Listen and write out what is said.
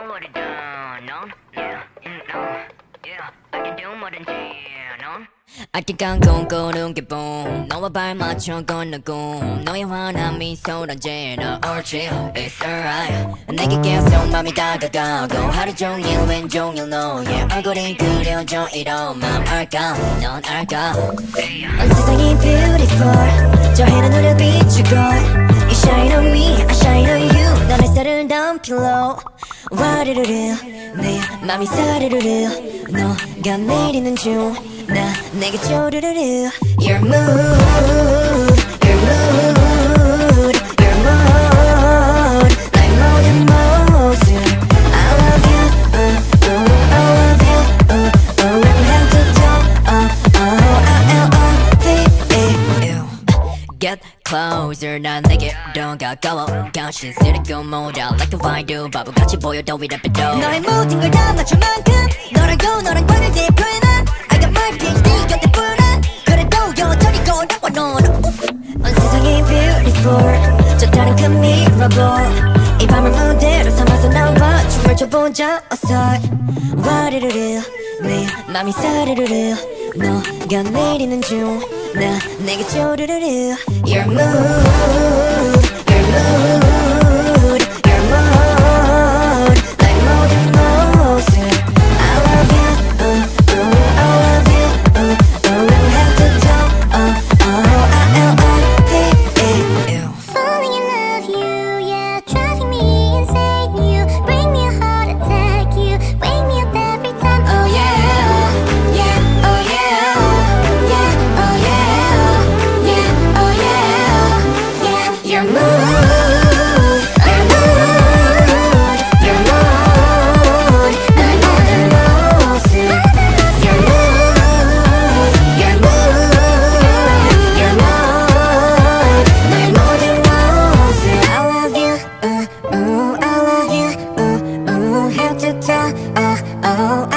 know what it done, no? Yeah, no, yeah, I can do more than yeah, no? I think I'm gon' go to get boom. 너와 발 맞춰 건너궁. 너의 환한 미소 단지 너 옳지, it's alright. 내게 계속 맘이 다가가고 하루 종일 왼종일 너의 얼굴이 그려져 이런 맘 알까, 넌 알까. 온 세상이 beautiful. 저 해는 눈을 비추고 You shine on me, I shine on you. 넌 햇살을 덤필러 와르르르 내 맘이 사르르르 너가 내리는 중 나 내게 쪼르르르 Your mood, your mood, your mood 나의 모든 모습 I love you, I love you, I'm how to do, I-L-O-V-E Get closer, 난 내게 더 가까워 가시스럽고 모자 like the wine do 바보같이 보여 더 위답해도 너의 모든 걸 다 맞춘 만큼 너라고 너랑 관을 대표해 난 온 세상이 beautiful 저 다른 큰 mirable 이 밤을 무대로 삼아서 나와 춤을 춰보자 어서 와르르르 내 맘이 사르르르 너가 내리는 중 나 내게 쪼르르르 Your mood, your mood, your mood 나의 모든 모습 I love you Oh,